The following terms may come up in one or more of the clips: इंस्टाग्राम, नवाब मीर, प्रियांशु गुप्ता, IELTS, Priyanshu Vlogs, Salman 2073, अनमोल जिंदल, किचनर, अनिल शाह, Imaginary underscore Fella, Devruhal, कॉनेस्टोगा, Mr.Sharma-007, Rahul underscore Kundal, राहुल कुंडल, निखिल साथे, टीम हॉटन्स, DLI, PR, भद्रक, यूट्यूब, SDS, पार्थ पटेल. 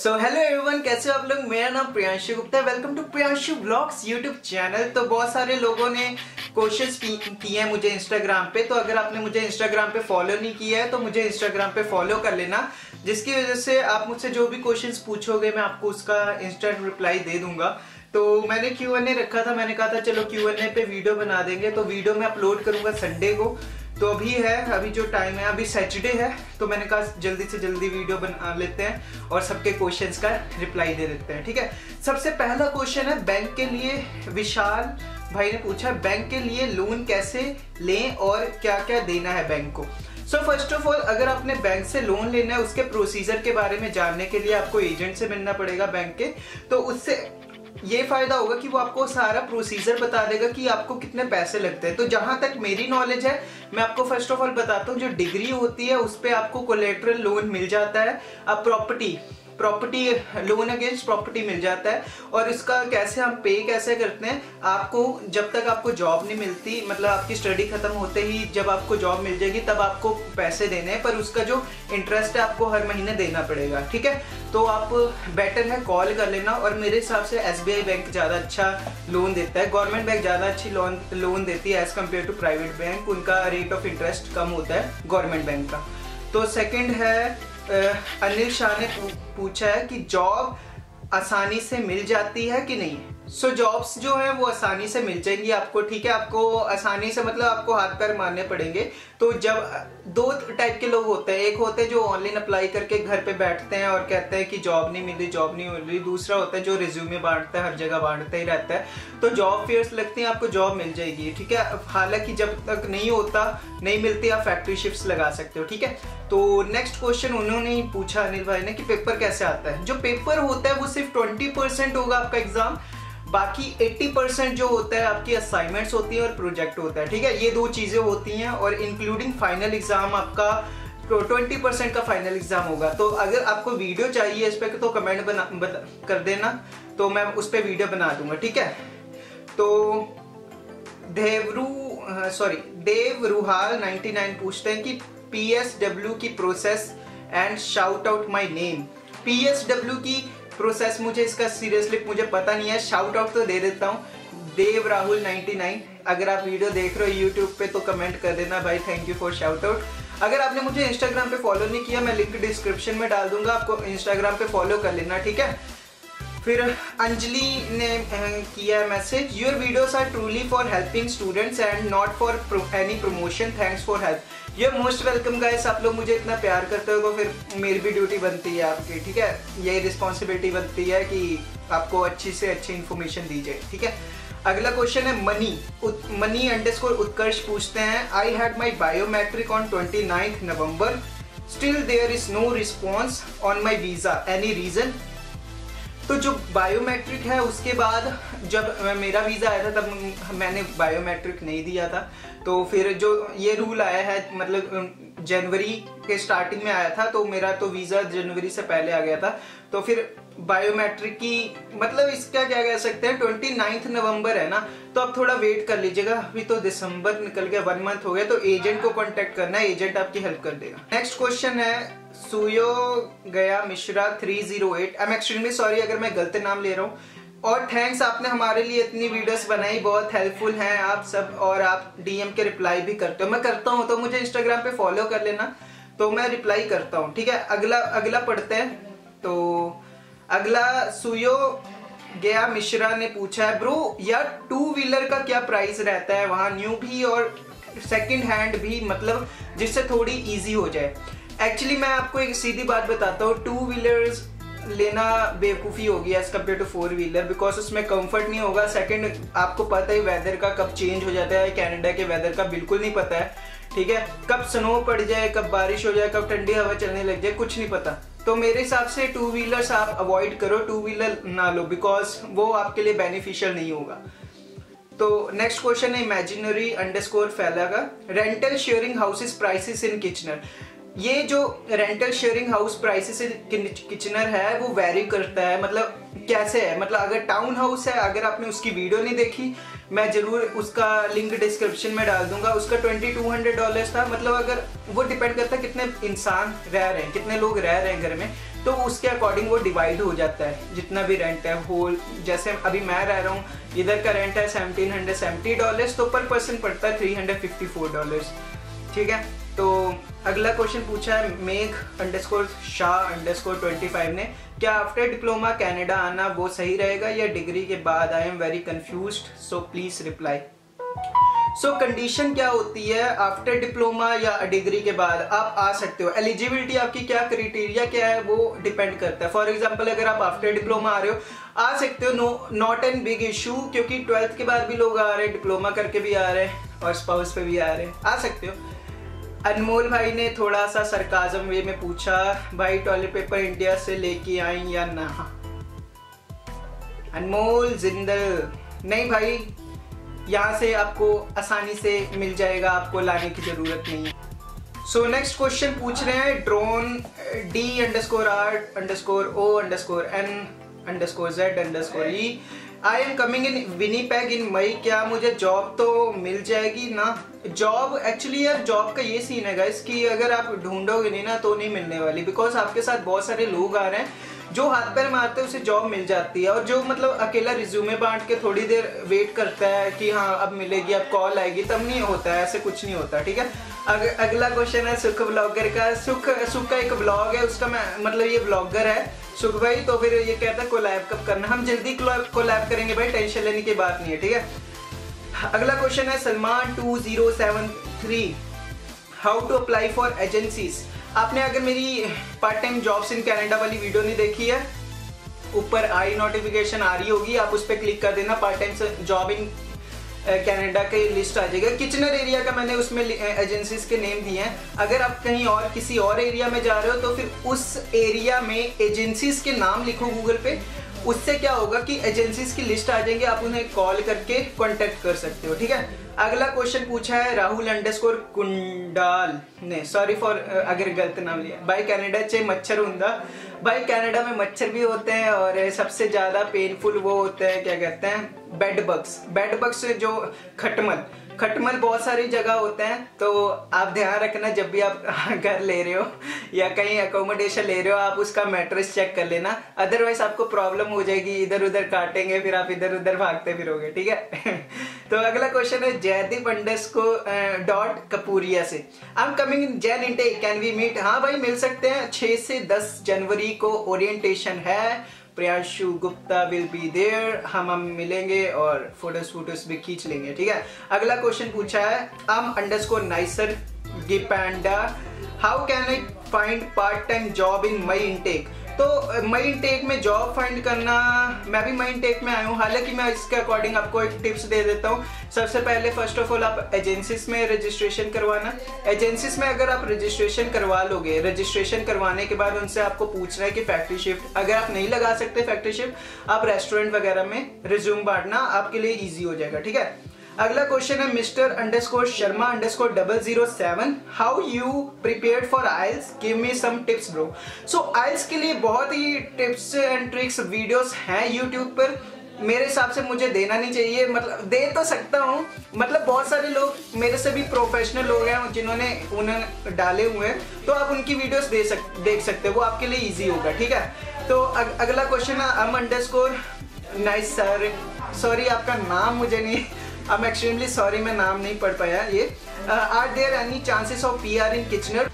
So hello everyone, कैसे हो आप लोग। मेरा नाम प्रियांशु गुप्ता है। Welcome to Priyanshu vlogs यूट्यूब channel. तो बहुत सारे लोगों ने क्वेश्चंस किए हैं मुझे इंस्टाग्राम पे। तो अगर आपने मुझे इंस्टाग्राम पे फॉलो नहीं किया है तो मुझे इंस्टाग्राम पे फॉलो कर लेना, जिसकी वजह से आप मुझसे जो भी क्वेश्चंस पूछोगे मैं आपको उसका इंस्टेंट रिप्लाई दे दूंगा। तो मैंने Q&A रखा था, मैंने कहा था चलो Q&A पे वीडियो बना देंगे। तो वीडियो मैं अपलोड करूंगा संडे को। तो अभी है, अभी जो टाइम है, अभी सैटरडे है, तो मैंने कहा जल्दी से जल्दी वीडियो बना लेते हैं और सबके क्वेश्चंस का रिप्लाई दे देते हैं। ठीक है, सबसे पहला क्वेश्चन है बैंक के लिए। विशाल भाई ने पूछा बैंक के लिए लोन कैसे लें और क्या क्या देना है बैंक को। सो फर्स्ट ऑफ ऑल, अगर आपने बैंक से लोन लेना है उसके प्रोसीजर के बारे में जानने के लिए आपको एजेंट से मिलना पड़ेगा बैंक के। तो उससे ये फायदा होगा कि वो आपको सारा प्रोसीजर बता देगा कि आपको कितने पैसे लगते हैं। तो जहां तक मेरी नॉलेज है, मैं आपको फर्स्ट ऑफ ऑल बताता हूँ, जो डिग्री होती है उस पे आपको कोलेटरल लोन मिल जाता है। अब प्रॉपर्टी लोन अगेंस्ट प्रॉपर्टी मिल जाता है। और इसका कैसे हम पे कैसे करते हैं, आपको जब तक आपको जॉब नहीं मिलती, मतलब आपकी स्टडी खत्म होते ही जब आपको जॉब मिल जाएगी तब आपको पैसे देने हैं, पर उसका जो इंटरेस्ट है आपको हर महीने देना पड़ेगा। ठीक है, तो आप बेटर है कॉल कर लेना। और मेरे हिसाब से SBI बैंक ज़्यादा अच्छा लोन देता है। गवर्नमेंट बैंक ज़्यादा अच्छी लोन देती है as compare to private bank. उनका रेट ऑफ इंटरेस्ट कम होता है गवर्नमेंट बैंक का। तो सेकेंड है, अनिल शाह ने पूछा है कि जॉब आसानी से मिल जाती है कि नहीं। सो जॉब्स जो है वो आसानी से मिल जाएंगी आपको। ठीक है, आपको आसानी से मतलब आपको हाथ पैर मारने पड़ेंगे। तो जब दो टाइप के लोग होते हैं, एक होते हैं जो ऑनलाइन अप्लाई करके घर पे बैठते हैं और कहते हैं कि जॉब नहीं मिल रही। दूसरा होता है जो रिज्यूमे बांटता है, हर जगह बांटता ही रहता है। तो जॉब फेयर्स लगती हैं, आपको जॉब मिल जाएगी। ठीक है, हालांकि जब तक नहीं होता, नहीं मिलती, आप फैक्ट्री शिफ्ट लगा सकते हो। ठीक है, तो नेक्स्ट क्वेश्चन उन्होंने पूछा अनिल भाई ने कि पेपर कैसे आता है। जो पेपर होता है वो सिर्फ 20% होगा आपका एग्जाम, बाकी 80% जो होता है आपकी असाइनमेंट्स होती है और प्रोजेक्ट होता है। ठीक है, ये दो चीज़ें होती हैं, और इंक्लूडिंग फाइनल एग्जाम आपका 20% का फाइनल एग्जाम होगा। तो अगर आपको वीडियो चाहिए इस पर तो कमेंट कर देना, तो मैं उस पर वीडियो बना दूंगा। ठीक है, तो देवरूहाल 99 पूछते हैं कि PSW की process and shout out my name. PSW की प्रोसेस मुझे इसका सीरियसली मुझे पता नहीं है, शाउट आउट तो दे देता हूँ। देव राहुल 99, अगर आप वीडियो देख रहे हो यूट्यूब पे तो कमेंट कर देना भाई, thank you for shout out. अगर आपने मुझे इंस्टाग्राम पे फॉलो नहीं किया, मैं लिंक डिस्क्रिप्शन में डाल दूंगा, आपको इंस्टाग्राम पे फॉलो कर लेना। ठीक है, फिर अंजलि ने किया message, your videos are truly for helping students and not for any promotion, thanks for help. Your most welcome guys, आप लोग मुझे इतना प्यार करते हो तो फिर मेरी भी ड्यूटी बनती है आपकी। ठीक है, यही रिस्पॉन्सिबिलिटी बनती है कि आपको अच्छी से अच्छी इन्फॉर्मेशन दी जाए। ठीक है, अगला क्वेश्चन है मनी अंडरस्कोर उत्कर्ष पूछते हैं, I had my biometric on 29 November, still there is no response on my visa, any reason. तो जो बायोमेट्रिक है उसके बाद जब मेरा वीज़ा आया था तब मैंने बायोमेट्रिक नहीं दिया था। तो फिर जो ये रूल आया है, मतलब जनवरी के स्टार्टिंग में आया था, तो मेरा तो वीज़ा जनवरी से पहले आ गया था। तो फिर बायोमेट्रिक की मतलब इसका क्या कह सकते हैं, 29 नवंबर है ना, तो आप थोड़ा वेट कर लीजिएगा। अभी तो दिसंबर निकल गया, 1 महीना हो गया। तो एजेंट को कांटेक्ट करना है, एजेंट आपकी हेल्प कर देगा। नेक्स्ट क्वेश्चन है सुयो गया Mishra 308, I am extremely sorry अगर मैं गलत नाम ले रहा हूँ, और थैंक्स आपने हमारे लिए इतनी वीडियोस बनाई, बहुत हेल्पफुल हैं आप सब, और आप DM के रिप्लाई भी करते हो। मैं करता हूँ, तो मुझे इंस्टाग्राम पे फॉलो कर लेना, तो मैं रिप्लाई करता हूँ। ठीक है, अगला पढ़ते हैं। तो अगला सुयो गया मिश्रा ने पूछा है, ब्रो यार 2 व्हीलर का क्या प्राइस रहता है वहाँ, न्यू भी और सेकेंड हैंड भी, मतलब जिससे थोड़ी ईजी हो जाए। एक्चुअली मैं आपको एक सीधी बात बताता हूँ, 2 व्हीलर्स लेना बेवकूफ़ी होगी as compare to 4 wheeler, because उसमें कंफर्ट नहीं होगा। सेकंड, आपको पता ही वेदर का कब चेंज हो जाता है, कनाडा के वेदर का बिल्कुल नहीं पता है। ठीक है, कब स्नो पड़ जाए, कब बारिश हो जाए, कब ठंडी हवा चलने लग जाए, कुछ नहीं पता। तो मेरे हिसाब से 2 व्हीलर्स आप अवॉइड करो, 2 व्हीलर ना लो, बिकॉज वो आपके लिए बेनिफिशियल नहीं होगा। तो नेक्स्ट क्वेश्चन है इमेजिनरी अंडरस्कोर फैला का, rental sharing houses prices in किचनर। ये जो rental sharing house prices किचनर है वो वेरी करता है, मतलब कैसे है, मतलब अगर टाउन हाउस है, अगर आपने उसकी वीडियो नहीं देखी मैं ज़रूर उसका लिंक डिस्क्रिप्शन में डाल दूंगा, उसका $2200 था। मतलब अगर वो डिपेंड करता है कितने इंसान रह रहे हैं, कितने लोग रह रहे हैं घर में। तो उसके अकॉर्डिंग वो डिवाइड हो जाता है जितना भी रेंट है होल। जैसे अभी मैं रह रहा हूँ, इधर का रेंट है $1770, तो पर पर्सन पड़ता है $354। ठीक है, तो अगला क्वेश्चन पूछा है मेक अंडरस्कोर शाह अंडरस्कोर 25 ने, क्या आफ्टर डिप्लोमा कनाडा आना वो सही रहेगा या डिग्री के बाद? I am very confused, so please reply. So condition क्या होती है आफ्टर डिप्लोमा या डिग्री के बाद आप आ सकते हो? एलिजिबिलिटी आपकी क्या क्राइटेरिया क्या है वो डिपेंड करता है। फॉर एग्जांपल अगर आप आफ्टर डिप्लोमा आ रहे हो आ सकते हो, नॉट एन बिग इशू, क्योंकि ट्वेल्थ के बाद भी लोग आ रहे हैं, डिप्लोमा करके भी आ रहे हैं और स्पाउस पे भी आ रहे हैं, आ सकते हो। अनमोल भाई ने थोड़ा सा सरकाजम वे में पूछा, भाई टॉयलेट पेपर इंडिया से लेके आई या ना? अनमोल जिंदल, नहीं भाई, यहाँ से आपको आसानी से मिल जाएगा, आपको लाने की जरूरत नहीं है। सो नेक्स्ट क्वेश्चन पूछ रहे हैं drone D_R_O_N_Z_E, I am coming in Winnipeg in May, क्या मुझे जॉब तो मिल जाएगी ना? जॉब एक्चुअली यार जॉब का ये सीन है गाइस कि अगर आप ढूंढोगे नहीं ना तो नहीं मिलने वाली, बिकॉज आपके साथ बहुत सारे लोग आ रहे हैं जो हाथ पैर मारते हैं उसे जॉब मिल जाती है, और जो मतलब अकेला रिज्यूमे बांट के थोड़ी देर वेट करता है कि हाँ अब मिलेगी, अब कॉल आएगी, तब नहीं होता है, ऐसे कुछ नहीं होता। ठीक है, अगला क्वेश्चन है सुख व्लॉगर का। सुख का एक व्लॉग है, उसका मैं मतलब ये व्लॉगर है सुख भाई, तो फिर ये कहता है कोलैब कब करना? हम जल्दी कोलैब करेंगे भाई, टेंशन लेने की बात नहीं है। ठीक है, अगला क्वेश्चन है Salman 2073, how to apply for agencies. आपने अगर मेरी part time jobs in Canada वाली वीडियो नहीं देखी है, ऊपर आई नोटिफिकेशन आ रही होगी, आप उस पर क्लिक कर देना, part time job in Canada के लिस्ट आ जाएगा। किचनर एरिया का मैंने उसमें एजेंसीज के नेम दिए हैं, अगर आप कहीं और किसी और एरिया में जा रहे हो तो फिर उस एरिया में एजेंसीज के नाम लिखो गूगल पे, उससे क्या होगा कि एजेंसीज की लिस्ट आ जाएंगे, आप उन्हें कॉल करके कॉन्टेक्ट कर सकते हो। ठीक है, अगला क्वेश्चन पूछा है राहुल अंडरस्कोर कुंडाल ने, सॉरी फॉर अगर गलत नाम लिया भाई, कनाडा चे मच्छर हुंदा। भाई कनाडा में मच्छर भी होते हैं और सबसे ज्यादा पेनफुल वो होते हैं, क्या कहते हैं, बेडबग्स। बेडबग्स जो खटमल बहुत सारी जगह होते हैं, तो आप ध्यान रखना जब भी आप घर ले रहे हो या कहीं अकोमोडेशन ले रहे हो, आप उसका मैट्रेस चेक कर लेना, अदरवाइज आपको प्रॉब्लम हो जाएगी, इधर उधर काटेंगे, फिर आप इधर उधर भागते फिरोगे। ठीक है तो अगला क्वेश्चन है जयदीप अंडरस्कोर डॉट कपूरिया से, I am coming in Jan intake, can we meet? हाँ भाई मिल सकते हैं, 6 से 10 जनवरी को ओरिएंटेशन है, प्रियांशु गुप्ता will be there, हम मिलेंगे और फोटोज भी खींच लेंगे। ठीक है, अगला क्वेश्चन पूछा है आम अंडरस्कोर नाइसर गिपांडा, how can I find part time job in May intake? तो मई इनटेक में जॉब फाइंड करना, मैं भी मई इनटेक में आया हूँ, हालांकि मैं इसके अकॉर्डिंग आपको एक टिप्स दे देता हूँ। सबसे पहले फर्स्ट ऑफ ऑल आप एजेंसीज में रजिस्ट्रेशन करवाना, एजेंसीज में अगर आप रजिस्ट्रेशन करवा लोगे, रजिस्ट्रेशन करवाने के बाद उनसे आपको पूछना है कि फैक्ट्री शिफ्ट, अगर आप नहीं लगा सकते फैक्ट्री शिफ्ट, आप रेस्टोरेंट वगैरह में रिज्यूम बांटना, आपके लिए ईजी हो जाएगा। ठीक है, अगला क्वेश्चन है Mr.Sharma-007, how you prepare for IELTS, give me some tips bro. So IELTS के लिए बहुत ही टिप्स एंड ट्रिक्स वीडियोस हैं YouTube पर, मेरे हिसाब से मुझे देना नहीं चाहिए, मतलब दे तो सकता हूँ, मतलब बहुत सारे लोग मेरे से भी प्रोफेशनल लोग हैं जिन्होंने उन्हें डाले हुए हैं, तो आप उनकी वीडियोस देख सकते हो, वो आपके लिए ईजी होगा। ठीक है, तो अगला क्वेश्चन है आम अंडरस्कोर नाइसर, सॉरी आपका नाम मुझे नहीं, आई एम एक्सट्रीमली सॉरी मैं नाम नहीं पढ़ पाया ये। Are there any chances of PR in किचनर?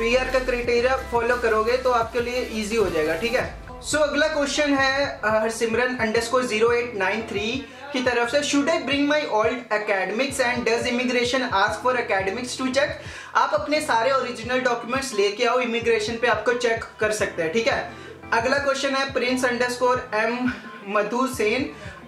PR का क्राइटेरिया फॉलो करोगे तो आपके लिए इजी हो जाएगा। ठीक है, सो अगला क्वेश्चन है हरसिमरन अंडरस्कोर 0893 की तरफ से, should I bring my old academics and does immigration ask for academics to check? आप अपने सारे ओरिजिनल डॉक्यूमेंट्स लेके आओ, इमिग्रेशन पे आपको चेक कर सकते हैं। ठीक है, अगला क्वेश्चन है prince underscore M Madhu Sen,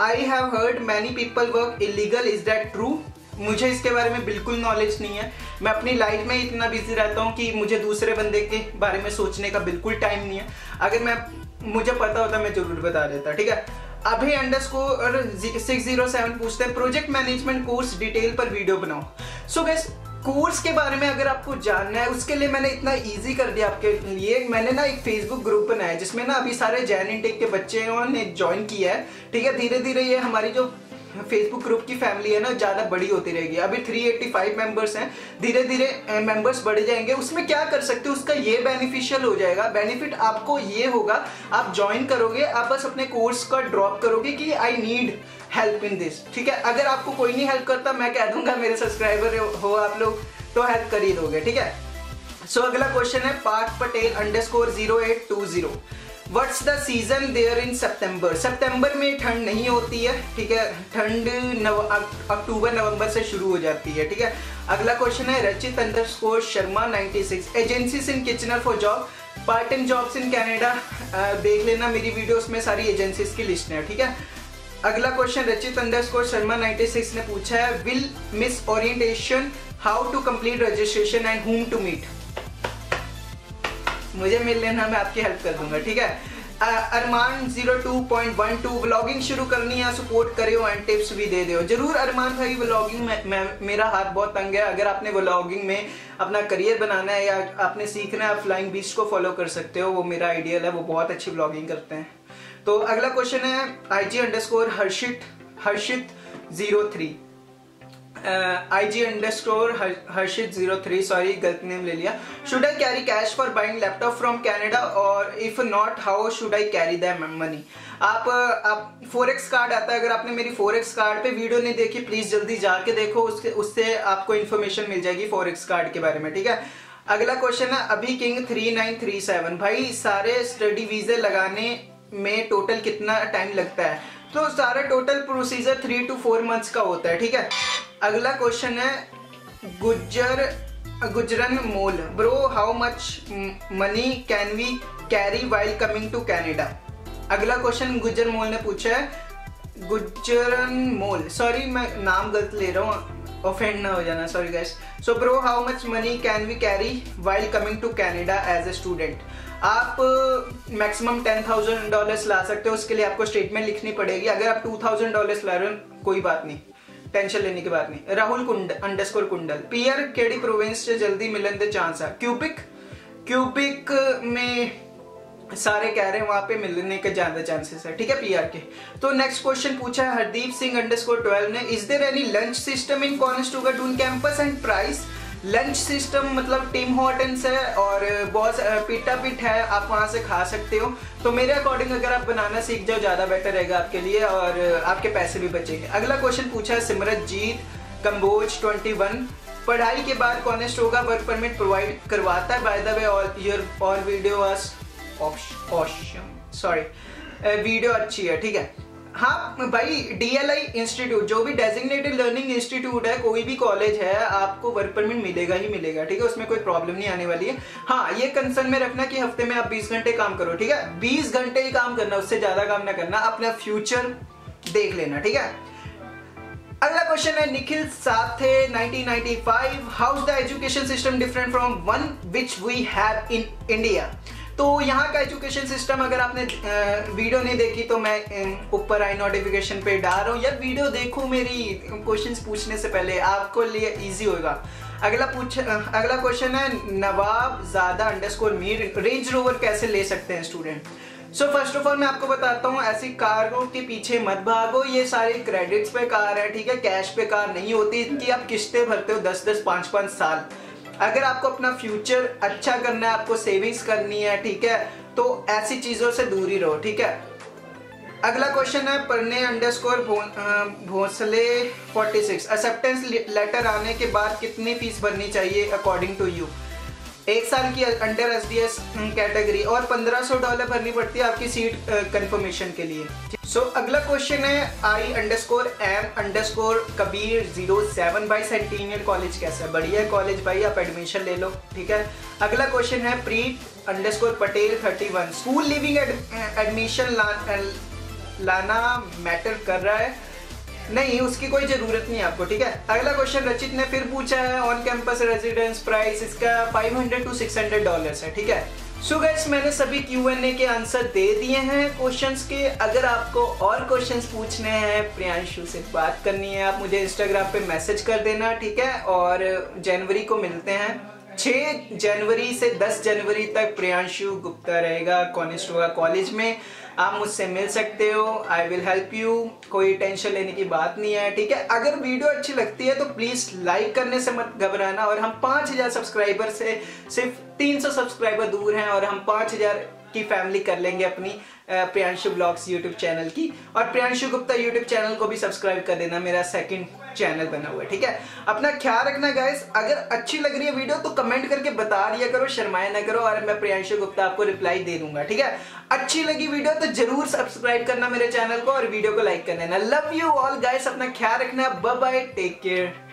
I have heard many people work illegal, is that true? मुझे इसके बारे में बिल्कुल नॉलेज नहीं है, मैं अपनी लाइफ में इतना बिजी रहता हूँ कि मुझे दूसरे बंदे के बारे में सोचने का बिल्कुल टाइम नहीं है, अगर मुझे पता होता मैं जरूर बता देता। ठीक है, अभी अंडरस्कोर 607 पूछते हैं प्रोजेक्ट मैनेजमेंट कोर्स डिटेल पर वीडियो बनाओ। सो गाइस कोर्स के बारे में अगर आपको जानना है, उसके लिए मैंने इतना इजी कर दिया आपके लिए, मैंने ना एक फेसबुक ग्रुप बनाया जिसमें ना अभी सारे जैन इनटेक के बच्चे ने ज्वाइन किया है। ठीक है, धीरे धीरे ये हमारी जो फेसबुक ग्रुप की फैमिली है ना ज़्यादा बड़ी होती रहेगी। अभी 385 मेंबर्स हैं, धीरे धीरे मेंबर्स बढ़े जाएंगे। उसमें क्या कर सकते हो, उसका ये बेनिफिशियल हो जाएगा, बेनिफिट आपको ये होगा, आप ज्वाइन करोगे, आप बस अपने कोर्स का ड्रॉप करोगे कि I need help in this, ठीक है। अगर आपको कोई नहीं हेल्प करता, मैं कह दूंगा मेरे सब्सक्राइबर हो आप लोग तो हेल्प कर ही दोगे, ठीक है। सो अगला क्वेश्चन है पार्थ पटेल underscore 0820। What's the season there in September? सितंबर में ठंड नहीं होती है, ठीक है। ठंड अक्टूबर नवंबर से शुरू हो जाती है, ठीक है। अगला क्वेश्चन है Rachit underscore Sharma 96। Agencies in किचनर for job, part time jobs in Canada, देख लेना मेरी वीडियोस में सारी एजेंसीज की लिस्ट है, ठीक है। अगला क्वेश्चन रचित अंडरस्कोर शर्मा 96 ने पूछा है will miss orientation how to complete registration and whom to meet. मुझे मिल लेना, मैं आपकी हेल्प कर दूंगा, ठीक है। अरमान 02.12 व्लॉगिंग शुरू करनी है, सपोर्ट करो एंड टिप्स भी दे दो। जरूर अरमान भाई, व्लॉगिंग में मेरा हाथ बहुत तंग है। अगर आपने व्लॉगिंग में अपना करियर बनाना है या आपने सीखना है, आप फ्लाइंग बीस्ट को फॉलो कर सकते हो, वो मेरा आइडियल है, वो बहुत अच्छी व्लॉगिंग करते हैं। तो अगला क्वेश्चन है IG underscore Harshit 03। IG underscore Harshit 03, sorry गलत नेम ले लिया। Should I carry cash for buying laptop from Canada और if not how should I carry that money. आप फोरेक्स कार्ड आता है, अगर आपने मेरी फोरेक्स कार्ड पे वीडियो नहीं देखी प्लीज जल्दी जाके देखो, उससे आपको इन्फॉर्मेशन मिल जाएगी फोरेक्स कार्ड के बारे में, ठीक है। अगला क्वेश्चन है अभी किंग 3937। भाई सारे स्टडी वीजे लगाने में टोटल कितना टाइम लगता है? तो सारा टोटल प्रोसीजर 3 to 4 मंथ्स का होता है, ठीक है। अगला क्वेश्चन है गुजरन मोल bro, how much money can we carry while coming to Canada. अगला क्वेश्चन गुजरन मोल ने पूछा है सॉरी मैं नाम गलत ले रहा हूँ, ऑफेंड ना हो जाना, sorry guys. So bro how much money can we carry while coming to Canada as a student. आप मैक्सिमम $10,000 ला सकते हो, उसके लिए आपको स्टेटमेंट लिखनी पड़ेगी। अगर आप $2,000 ला रहे हो कोई बात नहीं, टेंशन लेने की बात नहीं। राहुल अंडरस्कोर कुंडल पीआर केडी प्रोविंस से जल्दी मिलन दे चांस है। क्यूबिक में सारे कह रहे हैं वहां पे मिलने के ज्यादा चांसेस है, ठीक है पीआर के। तो नेक्स्ट क्वेश्चन पूछा है हरदीप सिंह अंडरस्कोर 12 ने is there any lunch system in कॉनेस्टोगा Doon campus and price. Lunch system मतलब टीम हॉटन्स है और बहुत पिटा पिट है, आप वहाँ से खा सकते हो। तो मेरे अकॉर्डिंग अगर आप बनाना सीख जाओ ज़्यादा बेटर रहेगा आपके लिए और आपके पैसे भी बचेंगे। अगला क्वेश्चन पूछा है सिमरतजीत कंबोज 21। पढ़ाई के बाद कॉनेस्टोगा वर्क परमिट प्रोवाइड करवाता है। By the way all video video अच्छी है, ठीक है। हाँ भाई, DLI इंस्टीट्यूट जो भी डेजिग्नेटेड लर्निंग इंस्टीट्यूट है, कोई भी कॉलेज है, आपको वर्क परमिट मिलेगा ही मिलेगा, ठीक है। उसमें कोई प्रॉब्लम नहीं आने वाली है। हाँ ये कंसर्न में रखना कि हफ्ते में आप 20 घंटे काम करो, ठीक है। 20 घंटे ही काम करना, उससे ज्यादा काम ना करना, अपना फ्यूचर देख लेना, ठीक है। अगला क्वेश्चन है निखिल साथे 1995 how the education system different from one which we have in India. तो यहाँ का एजुकेशन सिस्टम अगर आपने वीडियो नहीं देखी तो मैं ऊपर आई नोटिफिकेशन पे डाल रहा हूँ, या वीडियो देखो मेरी क्वेश्चंस पूछने से पहले, आपको लिए इजी होगा। अगला क्वेश्चन है नवाब ज़्यादा अंडरस्कोर मीर रेंज रोवर कैसे ले सकते हैं student. So first of all मैं आपको बताता हूँ, ऐसी कारों के पीछे मत भागो, ये सारी क्रेडिट्स पे कार है, ठीक है। कैश पे कार नहीं होती, इनकी आप किस्तें भरते हो 10-10, 5-5 साल। अगर आपको अपना फ्यूचर अच्छा करना है, आपको सेविंग्स करनी है, ठीक है, तो ऐसी चीजों से दूरी रहो, ठीक है। अगला क्वेश्चन है परने अंडरस्कोर भोसले 46 एक्सेप्टेंस लेटर आने के बाद कितनी फीस भरनी चाहिए अकॉर्डिंग टू यू। 1 साल की अंडर SDS कैटेगरी और $1500 भरनी पड़ती है आपकी सीट कंफर्मेशन के लिए। सो अगला क्वेश्चन है I_M_Kabir 07 भाई सेंटीनियर कॉलेज कैसा है? बढ़िया कॉलेज भाई, आप एडमिशन ले लो, ठीक है। अगला क्वेश्चन है Preet underscore Patel 31 school living admission लाना मैटर कर रहा है? नहीं, उसकी कोई जरूरत नहीं आपको, ठीक है। अगला क्वेश्चन रचित ने फिर पूछा है ऑन कैंपस रेजिडेंस प्राइस, इसका $500 to $600 है, ठीक है। सो गाइस मैंने सभी Q&A के आंसर दे दिए हैं क्वेश्चंस के। अगर आपको और क्वेश्चंस पूछने हैं, प्रियांशु से बात करनी है, आप मुझे इंस्टाग्राम पे मैसेज कर देना, ठीक है। और जनवरी को मिलते हैं, 6 जनवरी से 10 जनवरी तक प्रियांशु गुप्ता रहेगा कॉनेस्टोगा कॉलेज में। आप मुझसे मिल सकते हो, आई विल हेल्प यू, कोई टेंशन लेने की बात नहीं है, ठीक है। अगर वीडियो अच्छी लगती है तो प्लीज लाइक करने से मत घबराना। और हम 5000 सब्सक्राइबर से सिर्फ 300 सब्सक्राइबर दूर हैं और हम 5000 की फैमिली कर लेंगे अपनी प्रियांशु ब्लॉग्स यूट्यूब चैनल की। और प्रियांशु गुप्ता यूट्यूब चैनल को भी सब्सक्राइब कर देना, मेरा सेकंड चैनल बना हुआ है, ठीक है। अपना ख्याल रखना गाइस। अगर अच्छी लग रही है वीडियो तो कमेंट करके बता दिया करो, शर्माया ना करो, और मैं प्रियांशु गुप्ता आपको रिप्लाई दे दूंगा, ठीक है। अच्छी लगी वीडियो तो जरूर सब्सक्राइब करना मेरे चैनल को और वीडियो को लाइक कर देना। लव यू ऑल गाइस, अपना ख्याल रखना, बाय बाय, टेक केयर।